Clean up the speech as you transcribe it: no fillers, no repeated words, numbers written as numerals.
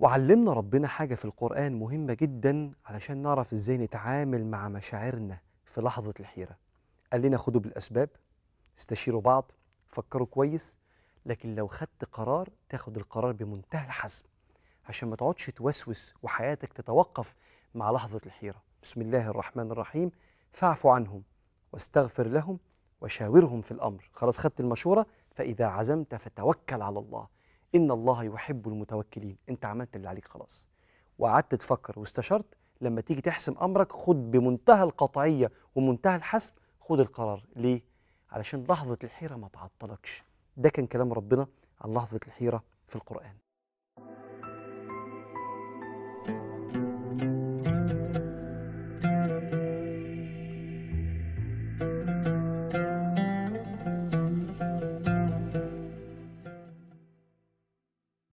وعلمنا ربنا حاجة في القرآن مهمة جدا علشان نعرف إزاي نتعامل مع مشاعرنا في لحظة الحيرة. قال لنا خدوا بالأسباب، استشيروا بعض، فكروا كويس، لكن لو خدت قرار تاخد القرار بمنتهى الحزم عشان ما تقعدش توسوس وحياتك تتوقف مع لحظة الحيرة. بسم الله الرحمن الرحيم، فاعف عنهم واستغفر لهم وشاورهم في الأمر. خلاص خدت المشورة، فإذا عزمت فتوكل على الله إن الله يحب المتوكلين. أنت عملت اللي عليك خلاص وقعدت تفكر واستشرت، لما تيجي تحسم أمرك خد بمنتهى القطعية ومنتهى الحسم، خد القرار. ليه؟ علشان لحظة الحيرة ما تعطلكش. ده كان كلام ربنا عن لحظة الحيرة في القرآن.